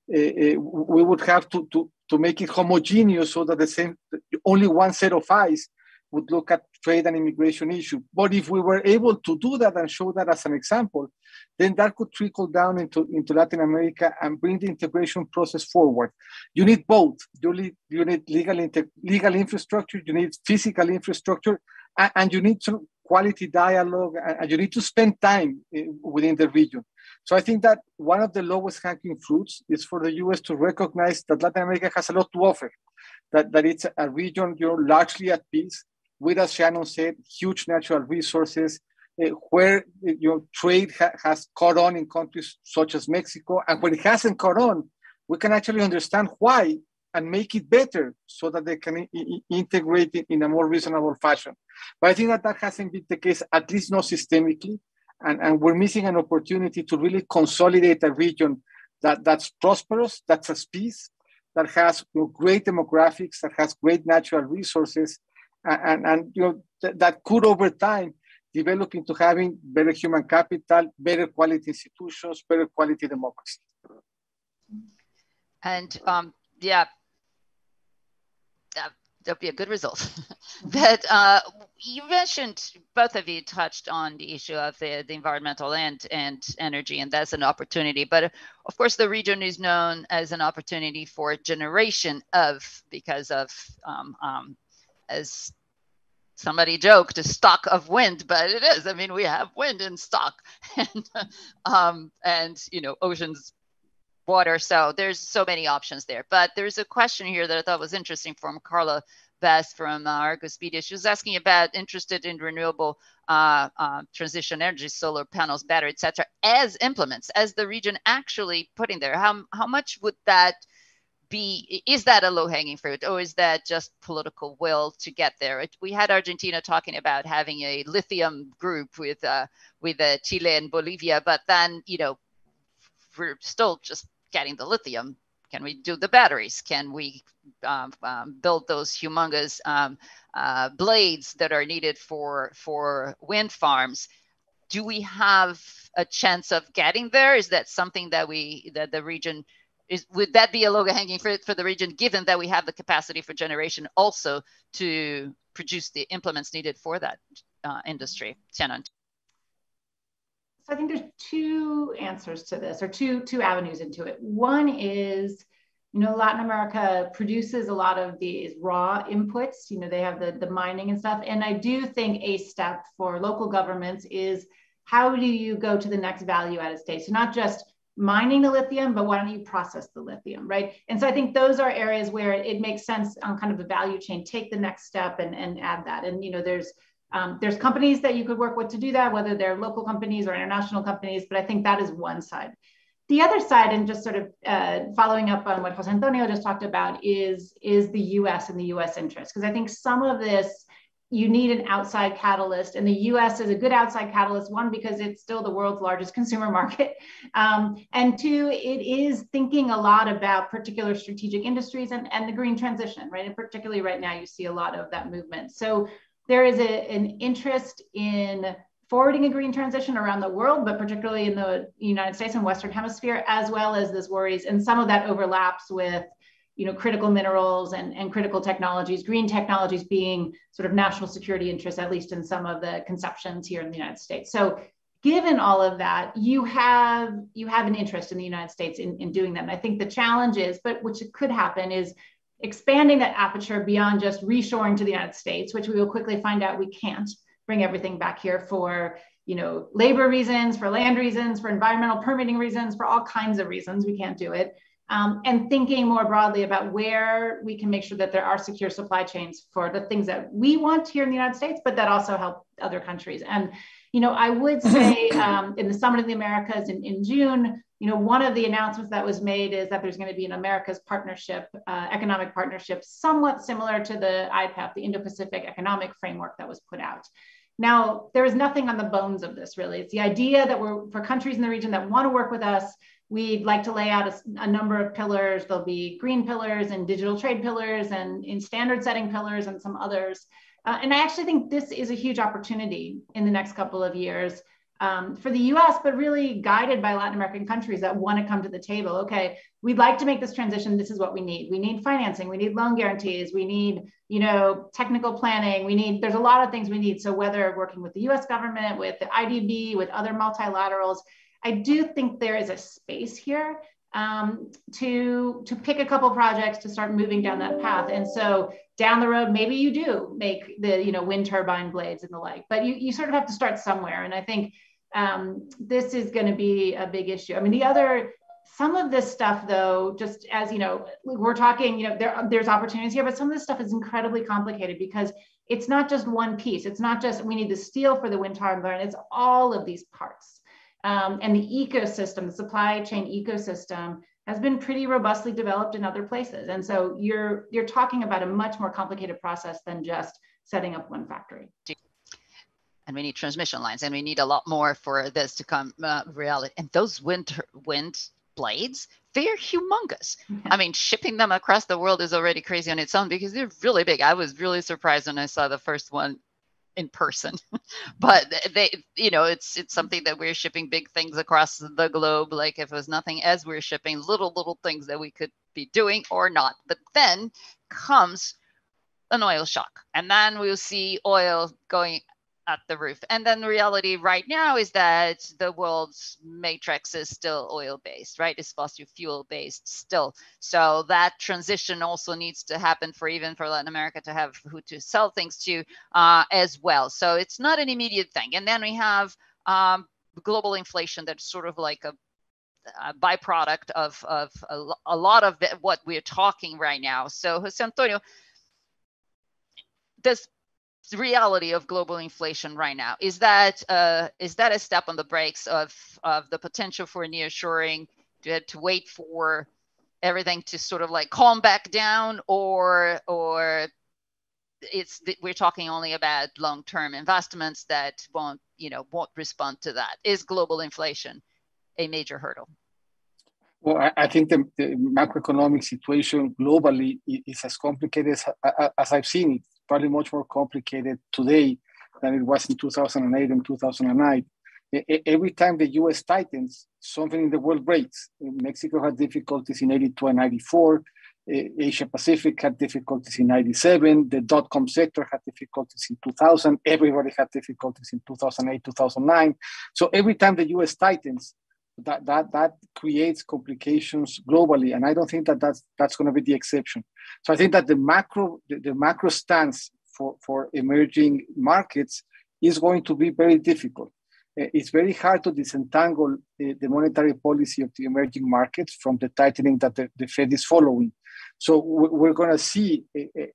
We would have to make it homogeneous so that only one set of eyes would look at trade and immigration issue. But if we were able to do that and show that as an example, then that could trickle down into Latin America and bring the integration process forward. You need both. You need legal infrastructure, you need physical infrastructure, and you need some quality dialogue, and you need to spend time within the region. So I think that one of the lowest hanging fruits is for the U.S. to recognize that Latin America has a lot to offer, that it's a region, you know, largely at peace, with, as Shannon said, huge natural resources, where trade has caught on in countries such as Mexico. And when it hasn't caught on, we can actually understand why and make it better so that they can integrate it in a more reasonable fashion. But I think that that hasn't been the case, at least not systemically. And we're missing an opportunity to really consolidate a region that's prosperous, that's at peace, that has great demographics, that has great natural resources, and that could over time develop into having better human capital, better quality institutions, better quality democracy. And that'd be a good result. That you mentioned, both of you touched on the issue of the environmental and energy, and that's an opportunity. But of course, the region is known as an opportunity for a generation of, because of, as somebody joked, a stock of wind, but it is. I mean, we have wind in stock and oceans, water. So there's so many options there. But there's a question here that I thought was interesting from Carla Best from Argos Media. She was asking about interested in renewable transition energy, solar panels, battery, etc., as implements, as the region actually put in there. How much would that be? Is that a low-hanging fruit, or is that just political will to get there? We had Argentina talking about having a lithium group with Chile and Bolivia, but then we're still just getting the lithium. Can we do the batteries? Can we build those humongous blades that are needed for wind farms? Do we have a chance of getting there? Is that something that the region is? Would that be a low-hanging fruit for the region, given that we have the capacity for generation also to produce the implements needed for that industry? Shannon. So I think there's two answers to this, or two avenues into it. One is, Latin America produces a lot of these raw inputs. They have the mining and stuff. And I do think a step for local governments is, how do you go to the next value added stage? So not just mining the lithium, but why don't you process the lithium, right? And so I think those are areas where it makes sense on kind of the value chain, take the next step and add that. And, there's companies that you could work with to do that, whether they're local companies or international companies, but I think that is one side. The other side, and just sort of following up on what José Antonio just talked about, is the U.S. and the U.S. interest. Because I think some of this, you need an outside catalyst, and the U.S. is a good outside catalyst, one, because it's still the world's largest consumer market, and two, it is thinking a lot about particular strategic industries and the green transition, right? And particularly right now, you see a lot of that movement. So there is an interest in forwarding a green transition around the world, but particularly in the United States and Western Hemisphere, as well as this worries. And some of that overlaps with, critical minerals and critical technologies, green technologies being sort of national security interests, at least in some of the conceptions here in the United States. So given all of that, you have an interest in the United States in doing that. And I think the challenge is, but which could happen, is expanding that aperture beyond just reshoring to the United States, which we will quickly find out we can't bring everything back here for, labor reasons, for land reasons, for environmental permitting reasons, for all kinds of reasons, we can't do it. And thinking more broadly about where we can make sure that there are secure supply chains for the things that we want here in the United States, but that also help other countries. And, I would say in the Summit of the Americas in June, one of the announcements that was made is that there's going to be an Americas partnership, economic partnership, somewhat similar to the IPEF, the Indo-Pacific Economic Framework that was put out. Now, there is nothing on the bones of this, really. It's the idea that for countries in the region that want to work with us, we'd like to lay out a number of pillars. There'll be green pillars and digital trade pillars and in standard setting pillars and some others. And I actually think this is a huge opportunity in the next couple of years. For the US, but really guided by Latin American countries that want to come to the table. Okay, we'd like to make this transition. This is what we need. We need financing. We need loan guarantees. We need, technical planning. There's a lot of things we need. So whether working with the US government, with the IDB, with other multilaterals, I do think there is a space here to pick a couple projects to start moving down that path. And so down the road, maybe you do make the, wind turbine blades and the like, but you sort of have to start somewhere. And I think this is going to be a big issue. I mean, some of this stuff though, just as, we're talking, there's opportunities here, but some of this stuff is incredibly complicated because It's not just one piece. It's not just we need the steel for the wind turbine. It's all of these parts. And the ecosystem, the supply chain ecosystem has been pretty robustly developed in other places. And so you're talking about a much more complicated process than just setting up one factory. And we need transmission lines, and we need a lot more for this to come reality. And those wind blades, they're humongous. I mean, shipping them across the world is already crazy on its own because they're really big. I was really surprised when I saw the first one in person, but they, you know, it's something that we're shipping big things across the globe. Like if it was nothing, as we're shipping little things that we could be doing or not. But then comes an oil shock, and then we'll see oil going at the roof. And then the reality right now is that the world's matrix is still oil-based, right? It's fossil fuel-based still. So that transition also needs to happen for even for Latin America to have who to sell things to as well. So it's not an immediate thing. And then we have global inflation that's sort of like a byproduct of a lot of what we're talking right now. So José Antonio, this reality of global inflation right now, is that a step on the brakes of the potential for nearshoring? Do you have to wait for everything to sort of like calm back down, or we're talking only about long-term investments that won't respond to that? Is global inflation a major hurdle? Well, I think the macroeconomic situation globally is as complicated as I've seen it. Probably much more complicated today than it was in 2008 and 2009. Every time the U.S. tightens, something in the world breaks. Mexico had difficulties in 82 and 94. Asia Pacific had difficulties in 97. The dot-com sector had difficulties in 2000. Everybody had difficulties in 2008, 2009. So every time the U.S. tightens, that creates complications globally, and I don't think that's going to be the exception. So I think that the macro stance for emerging markets is going to be very difficult. It's very hard to disentangle the monetary policy of the emerging markets from the tightening that the Fed is following. So we're going to see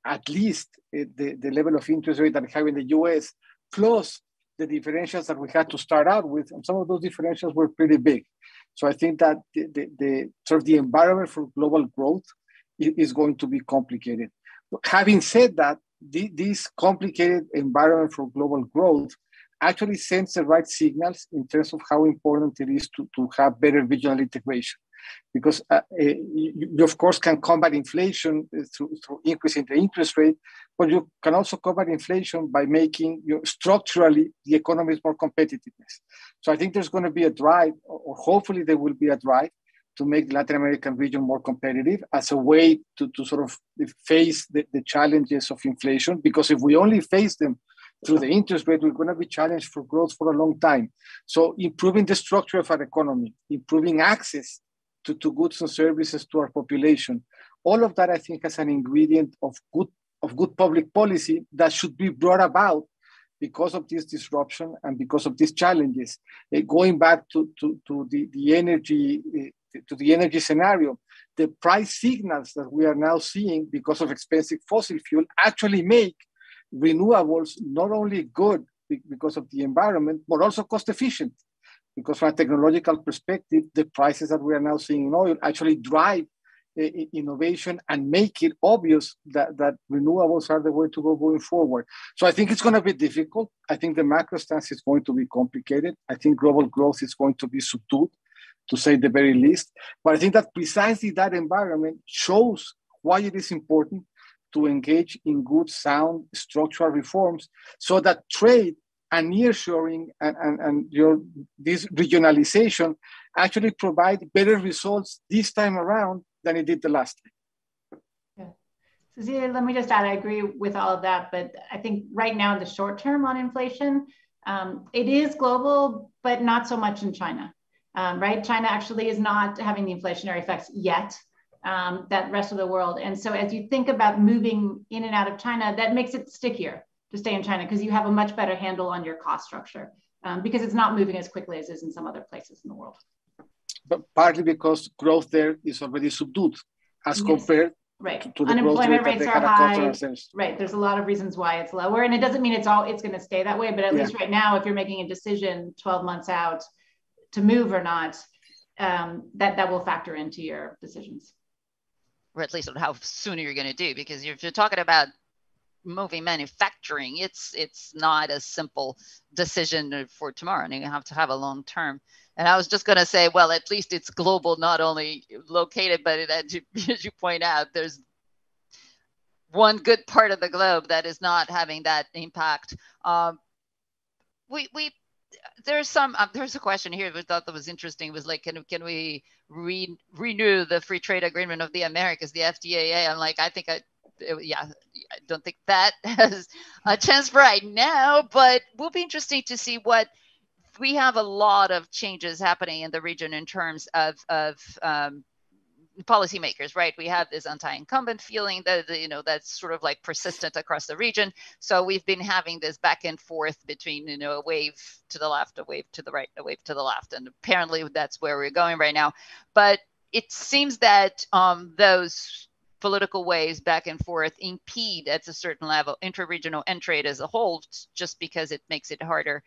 at least the level of interest rate that we have in the U.S. plus the differentials that we had to start out with, and some of those differentials were pretty big. So I think that the sort of the environment for global growth is going to be complicated. Having said that, this complicated environment for global growth actually sends the right signals in terms of how important it is to have better regional integration. Because you of course can combat inflation through increasing the interest rate, but you can also combat inflation by making structurally the economies more competitiveness. So I think there's going to be a drive, or hopefully there will be a drive, to make the Latin American region more competitive as a way to sort of face the challenges of inflation. Because if we only face them through the interest rate, we're going to be challenged for growth for a long time. So improving the structure of our economy, improving access to goods and services to our population. All of that, I think, has an ingredient of good public policy that should be brought about because of this disruption and because of these challenges. Going back to the energy scenario, the price signals that we are now seeing because of expensive fossil fuel actually make renewables not only good because of the environment, but also cost efficient. Because from a technological perspective, the prices that we are now seeing in oil actually drive innovation and make it obvious that renewables are the way to go going forward. So I think it's going to be difficult. I think the macro stance is going to be complicated. I think global growth is going to be subdued, to say the very least. But I think that precisely that environment shows why it is important to engage in good, sound structural reforms so that trade and nearshoring and this regionalization actually provide better results this time around than it did the last time. Yeah. Cecilia, let me just add, I agree with all of that, but I think right now in the short term on inflation, it is global, but not so much in China, right? China actually is not having the inflationary effects yet that rest of the world. And so as you think about moving in and out of China, that makes it stickier to stay in China because you have a much better handle on your cost structure because it's not moving as quickly as is in some other places in the world. But partly because growth there is already subdued as compared Right. To the unemployment rates are high. Right. There's a lot of reasons why it's lower. And it doesn't mean it's going to stay that way. But at least right now, if you're making a decision 12 months out to move or not, that will factor into your decisions. Or at least on how soon you're going to do, because if you're talking about moving manufacturing, it's not a simple decision for tomorrow, and you have to have a long term. And I was just going to say, well, at least it's global, not only located, but as you point out, there's one good part of the globe that is not having that impact. There's a question here we thought that was interesting, was like, can we renew the free trade agreement of the Americas, the FTAA? I'm like, I don't think that has a chance right now, but will be interesting to see what we have. A lot of changes happening in the region in terms of policymakers, right? We have this anti-incumbent feeling that's sort of like persistent across the region. So we've been having this back and forth between, a wave to the left, a wave to the right, a wave to the left. And apparently that's where we're going right now. But it seems that those political waves back and forth impede at a certain level intra-regional and trade as a whole, just because it makes it harder,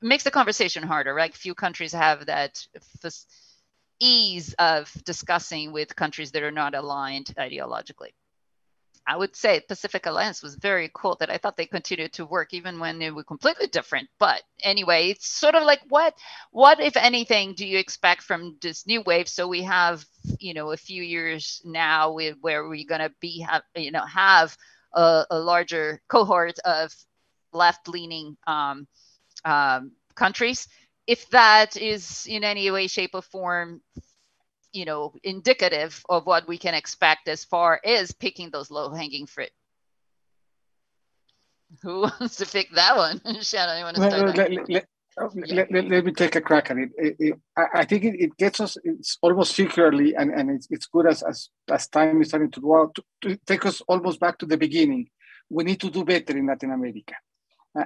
makes the conversation harder, right? Few countries have that ease of discussing with countries that are not aligned ideologically. I would say Pacific Alliance was very cool, that I thought they continued to work even when they were completely different. But anyway, it's sort of like what if anything do you expect from this new wave? So we have, a few years now where we're going to have a larger cohort of left-leaning countries. If that is in any way, shape, or form indicative of what we can expect as far as picking those low-hanging fruit. Who wants to pick that one? Shannon, you want to start? Let me take a crack at it. I think it gets us, it's almost secretly, and it's good as time is starting to go out, to take us almost back to the beginning. We need to do better in Latin America.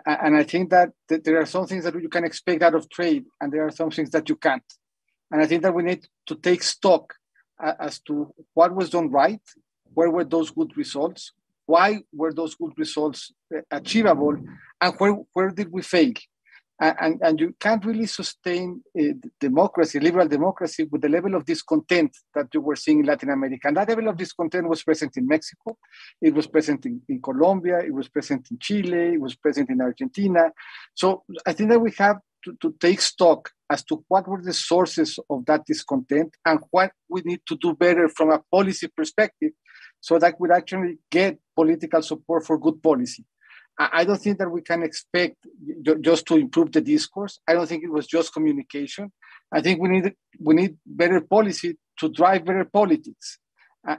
And I think that there are some things that you can expect out of trade, and there are some things that you can't. And I think that we need to take stock as to what was done right, where were those good results, why were those good results achievable, and where did we fail? And you can't really sustain democracy, liberal democracy, with the level of discontent that you were seeing in Latin America. And that level of discontent was present in Mexico, it was present in Colombia, it was present in Chile, it was present in Argentina. So I think that we have to take stock as to what were the sources of that discontent and what we need to do better from a policy perspective so that we actually get political support for good policy. I don't think that we can expect just to improve the discourse. I don't think it was just communication. I think we need better policy to drive better politics.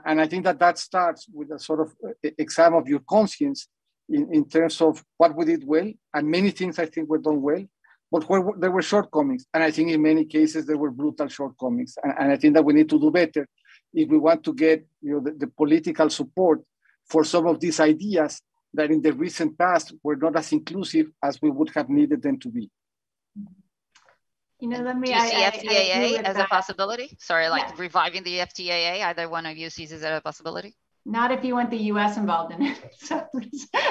And I think that starts with a sort of exam of your conscience in terms of what we did well, and many things I think were done well, but where there were shortcomings. And I think in many cases, there were brutal shortcomings. And I think that we need to do better if we want to get the political support for some of these ideas that in the recent past were not as inclusive as we would have needed them to be. Let me. Do you see FTAA as a possibility? Sorry, reviving the FTAA, either one of you sees it as a possibility? Not if you want the U.S. involved in it. So,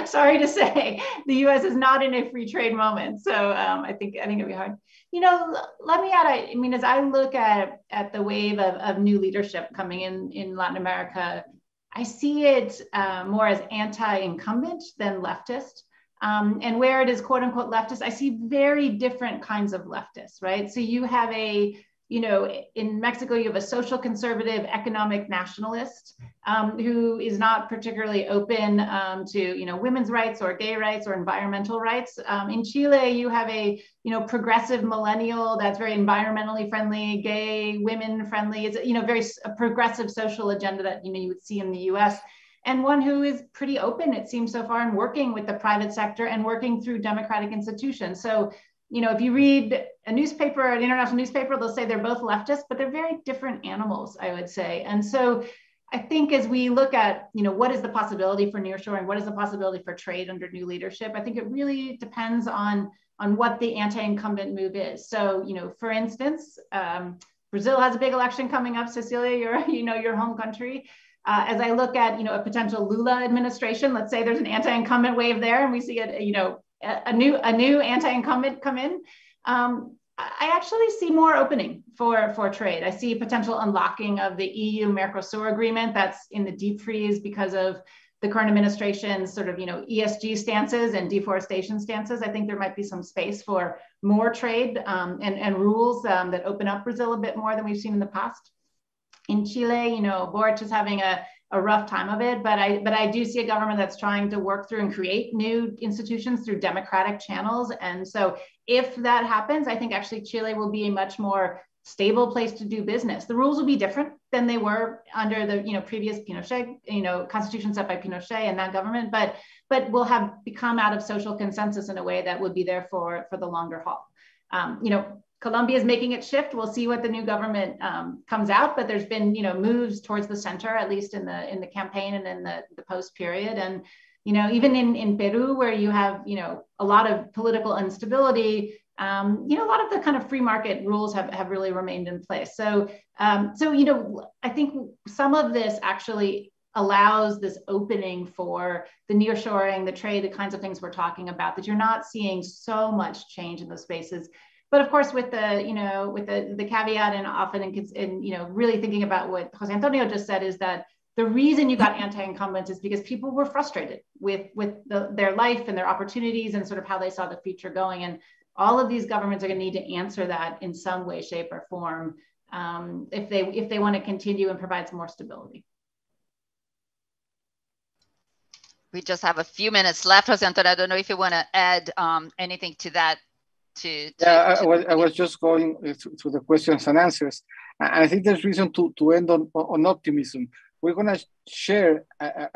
sorry to say, the U.S. is not in a free trade moment. So I think it'd be hard. Let me add, as I look at the wave of new leadership coming in Latin America, I see it more as anti-incumbent than leftist. And where it is quote unquote leftist, I see very different kinds of leftists, right? So you have in Mexico, you have a social conservative economic nationalist who is not particularly open to, women's rights or gay rights or environmental rights. In Chile, you have a, progressive millennial that's very environmentally friendly, gay, women friendly. It's, very a progressive social agenda that, you would see in the US, and one who is pretty open, it seems so far, and working with the private sector and working through democratic institutions. So, if you read a newspaper, an international newspaper, they'll say they're both leftists, but they're very different animals, I would say. And so I think as we look at, what is the possibility for nearshoring, what is the possibility for trade under new leadership, I think it really depends on what the anti-incumbent move is. So, for instance, Brazil has a big election coming up, Cecilia, your home country. As I look at, a potential Lula administration, let's say there's an anti-incumbent wave there, and we see a new anti-incumbent come in. I actually see more opening for trade. I see potential unlocking of the EU-Mercosur agreement that's in the deep freeze because of the current administration's sort of, ESG stances and deforestation stances. I think there might be some space for more trade and rules that open up Brazil a bit more than we've seen in the past. In Chile, Boric is having a rough time of it, but I do see a government that's trying to work through and create new institutions through democratic channels. And so if that happens, I think actually Chile will be a much more stable place to do business. The rules will be different than they were under the previous Pinochet, constitution set by Pinochet and that government, but will have become out of social consensus in a way that would be there for the longer haul. Colombia is making its shift. We'll see what the new government comes out, but there's been, moves towards the center, at least in the campaign and in the post period. And, even in Peru, where you have, a lot of political instability, a lot of the kind of free market rules have really remained in place. So, I think some of this actually allows this opening for the nearshoring, the trade, the kinds of things we're talking about, that you're not seeing so much change in those spaces. But of course, with the with the caveat, and often really thinking about what José Antonio just said, is that the reason you got anti-incumbents is because people were frustrated with their life and their opportunities and sort of how they saw the future going. And all of these governments are going to need to answer that in some way, shape, or form if they want to continue and provide some more stability. We just have a few minutes left, José Antonio. I don't know if you want to add anything to that. I was just going through the questions and answers. And I think there's reason to end on optimism. We're going to share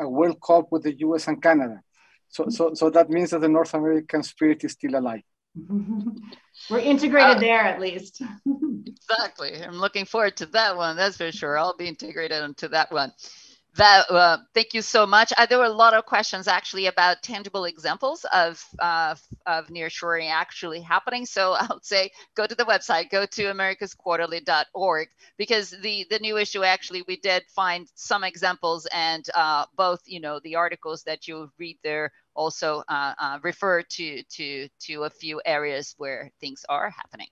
a World Cup with the US and Canada. So that means that the North American spirit is still alive. We're integrated there, at least. Exactly. I'm looking forward to that one. That's for sure. I'll be integrated into that one. Thank you so much. There were a lot of questions actually about tangible examples of nearshoring actually happening. So I would say go to the website, go to americasquarterly.org, because the new issue actually we did find some examples, and both the articles that you read there also refer to a few areas where things are happening.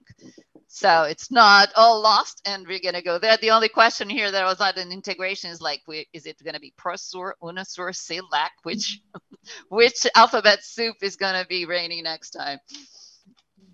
So it's not all lost, and we're going to go there. The only question here that was not an integration is like, is it going to be Prosur, Unasur, CELAC? Which alphabet soup is going to be reigning next time?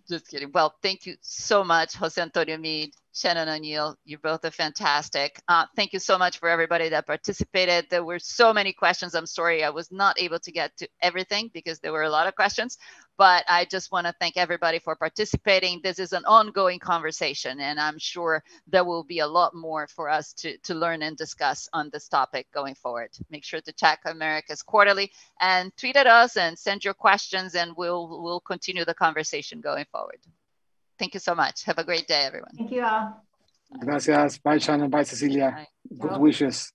Just kidding. Well, thank you so much, José Antonio Meade, Shannon O'Neil. You both are fantastic. Thank you so much for everybody that participated. There were so many questions. I'm sorry I was not able to get to everything because there were a lot of questions, but I just want to thank everybody for participating. This is an ongoing conversation, and I'm sure there will be a lot more for us to learn and discuss on this topic going forward. Make sure to check Americas Quarterly and tweet at us and send your questions, and we'll continue the conversation going forward. Thank you so much. Have a great day, everyone. Thank you all. Gracias. Bye, Shannon. Bye, Cecilia. Bye. Good wishes.